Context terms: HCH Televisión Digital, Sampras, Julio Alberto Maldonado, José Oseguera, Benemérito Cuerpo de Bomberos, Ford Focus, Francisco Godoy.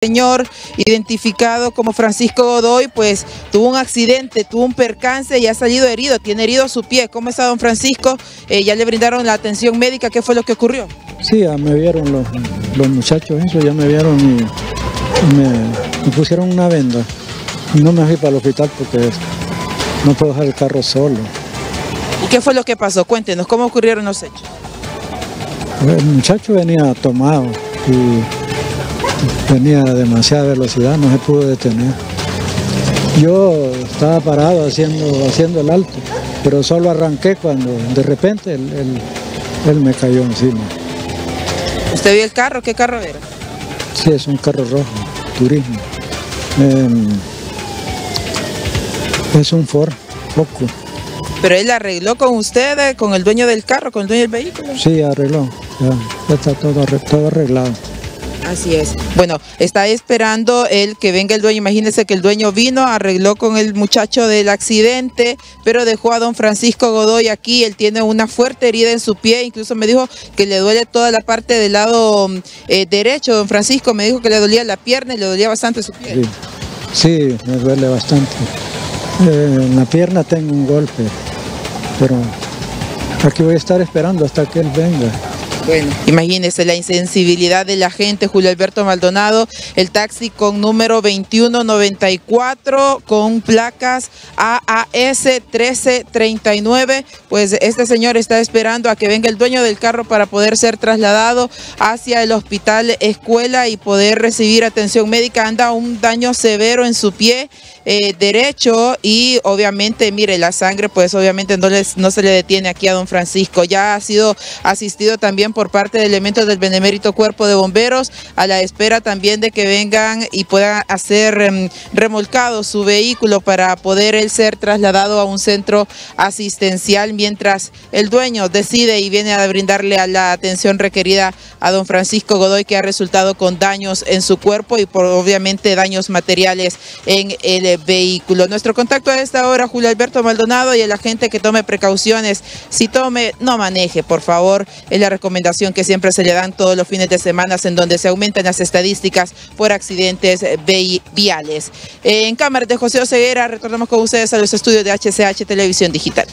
Señor, identificado como Francisco Godoy, pues tuvo un accidente, tuvo un percance y ha salido herido, tiene herido su pie. ¿Cómo está, don Francisco? ¿Ya le brindaron la atención médica? ¿Qué fue lo que ocurrió? Sí, ya me vieron los muchachos, eso ya me vieron y me pusieron una venda. No me fui para el hospital porque no puedo dejar el carro solo. ¿Y qué fue lo que pasó? Cuéntenos, ¿cómo ocurrieron los hechos? El muchacho venía tomado y venía a demasiada velocidad, no se pudo detener. Yo estaba parado haciendo el alto, pero solo arranqué cuando de repente él me cayó encima. ¿Usted vio el carro? ¿Qué carro era? Sí, es un carro rojo, turismo. Es un Ford Focus. ¿Pero él arregló con ustedes, con el dueño del carro, con el dueño del vehículo? Sí, arregló, ya está todo arreglado. Así es. Bueno, está esperando el que venga el dueño. Imagínense que el dueño vino, arregló con el muchacho del accidente, pero dejó a don Francisco Godoy aquí. Él tiene una fuerte herida en su pie. Incluso me dijo que le duele toda la parte del lado derecho. Don Francisco me dijo que le dolía la pierna y le dolía bastante su pie. Sí, me duele bastante. En la pierna tengo un golpe, pero aquí voy a estar esperando hasta que él venga. Bueno, imagínense la insensibilidad de la gente. Julio Alberto Maldonado, el taxi con número 2194, con placas AAS 1339, pues este señor está esperando a que venga el dueño del carro para poder ser trasladado hacia el hospital escuela y poder recibir atención médica. Anda un daño severo en su pie derecho y obviamente, mire, la sangre pues obviamente no se le detiene aquí a don Francisco. Ya ha sido asistido también por parte de elementos del Benemérito Cuerpo de Bomberos, a la espera también de que vengan y puedan hacer remolcado su vehículo para poder él ser trasladado a un centro asistencial, mientras el dueño decide y viene a brindarle a la atención requerida a don Francisco Godoy, que ha resultado con daños en su cuerpo y por obviamente daños materiales en el vehículo. Nuestro contacto a esta hora, Julio Alberto Maldonado, y a la gente que tome precauciones. Si tome, no maneje, por favor. El recomendación que siempre se le dan todos los fines de semana, en donde se aumentan las estadísticas por accidentes viales. En cámara de José Oseguera, retornamos con ustedes a los estudios de HCH Televisión Digital.